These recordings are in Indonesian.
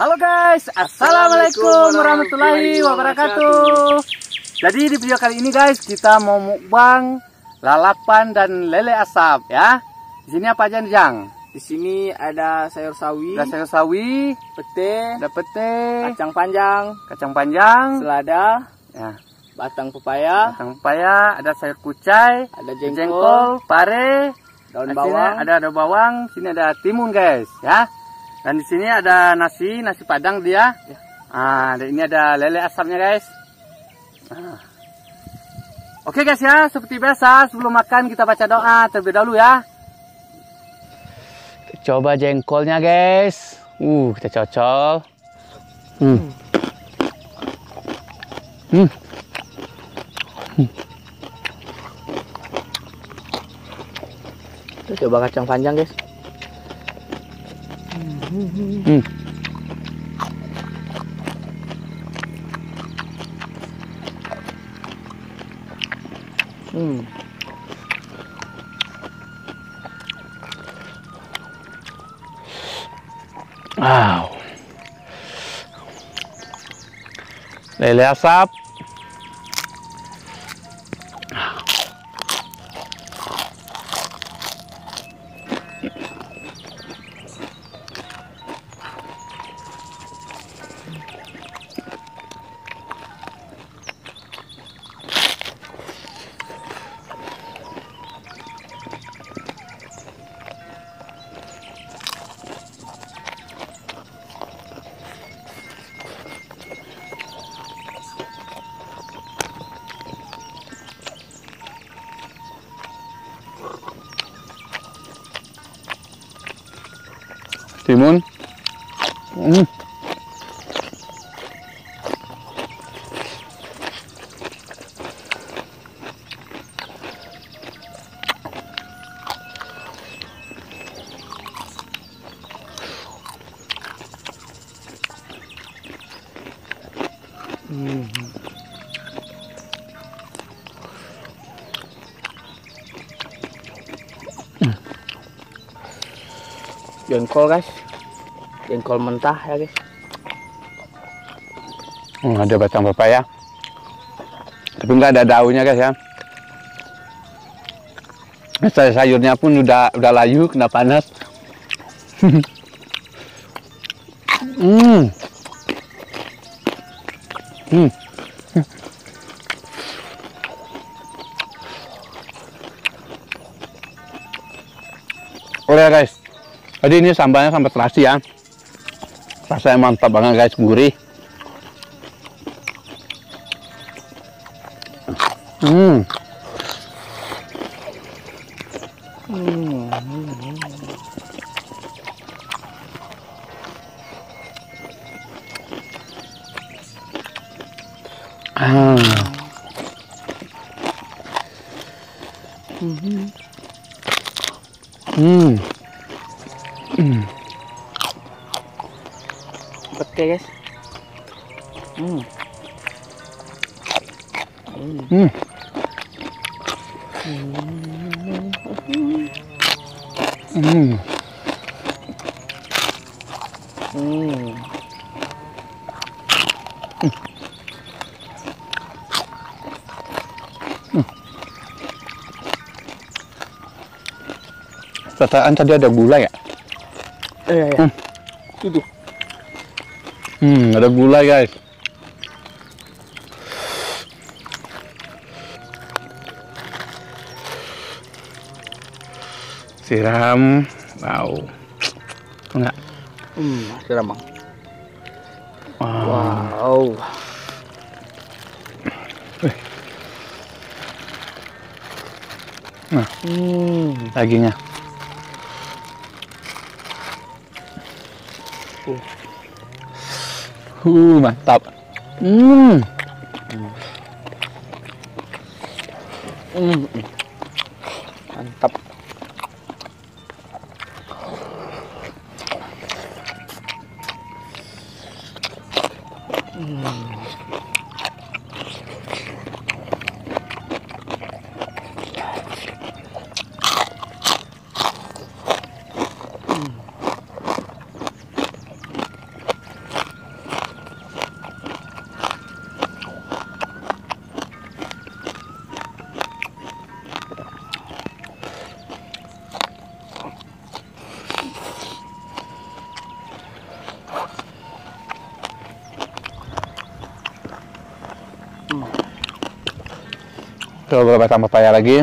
Halo guys, assalamualaikum warahmatullahi wabarakatuh. Jadi di video kali ini guys, kita mau mukbang lalapan dan lele asap ya. Di sini apa aja nih Jang? Di sini ada sayur sawi, pete, kacang panjang, selada, ya. Batang pepaya, ada sayur kucai, ada jengkol, pare, daun bawang, sini ada timun guys ya. Dan di sini ada nasi padang dia. Ya. Ah, dan ini ada lele asapnya guys. Ah. Oke guys ya, seperti biasa sebelum makan kita baca doa terlebih dahulu ya. Kita coba jengkolnya guys. Kita cocol. Kita coba kacang panjang guys. Wow. Lele asap. Timun. Jengkol guys, jengkol mentah ya guys. Ada batang pepaya, tapi nggak ada daunnya guys ya. Sayurnya pun udah layu, kena panas. Oke guys. Jadi ini sambalnya sampai terasi ya. Rasanya mantap banget guys, gurih. Oke guys. Perasaan tadi ada gula ya? Iya. Itu. Ada gula guys. Siram. Wow. Enggak. Siram bang. Wow. Nah. Dagingnya. Mantap. Mantap. Coba beberapa tambah paya lagi.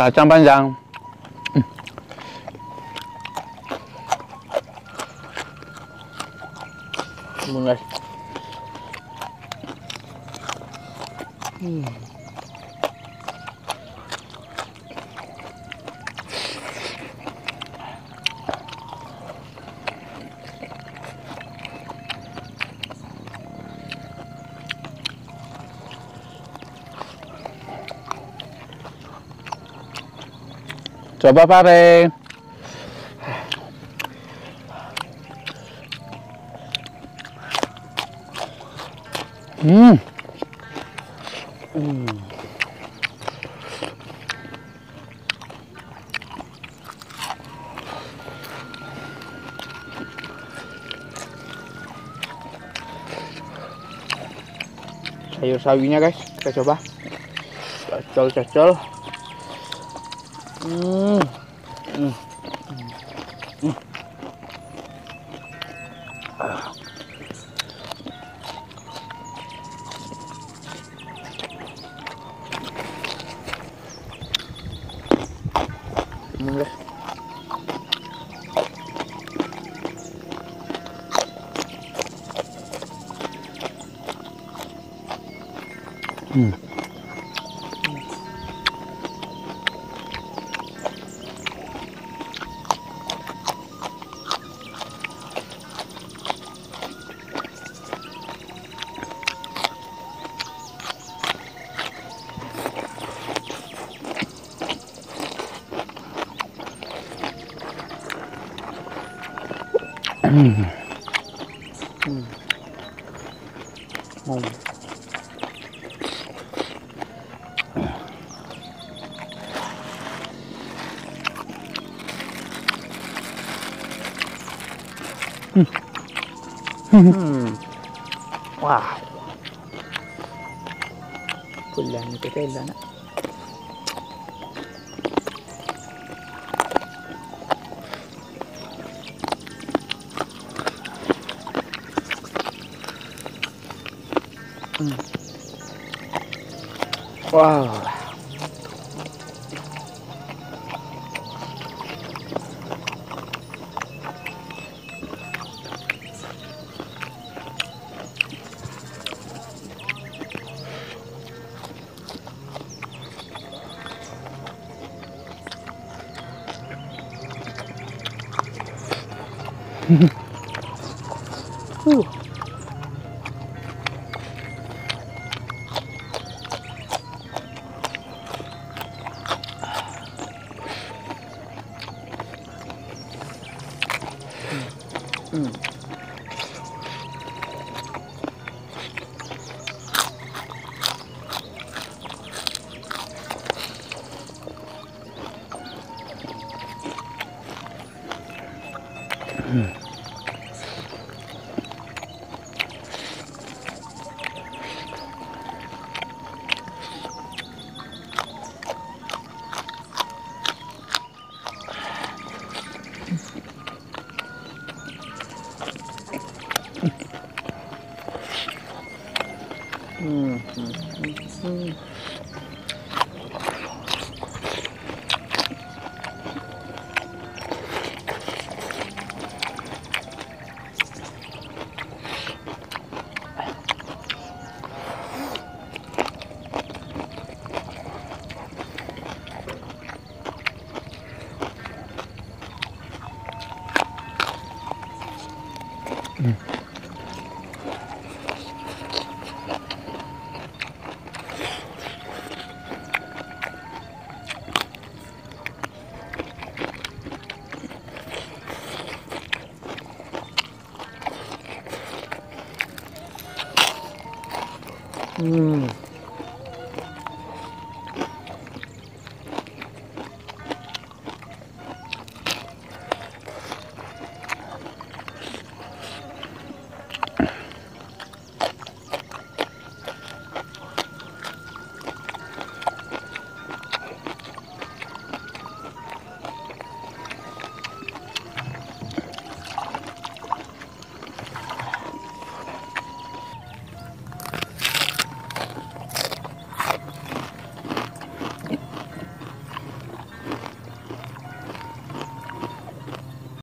Kacang panjang. Bunga. Coba pare. Sayur sawinya guys, kita coba. Cocol-cocol. Wah, pulang kita enak. Wow.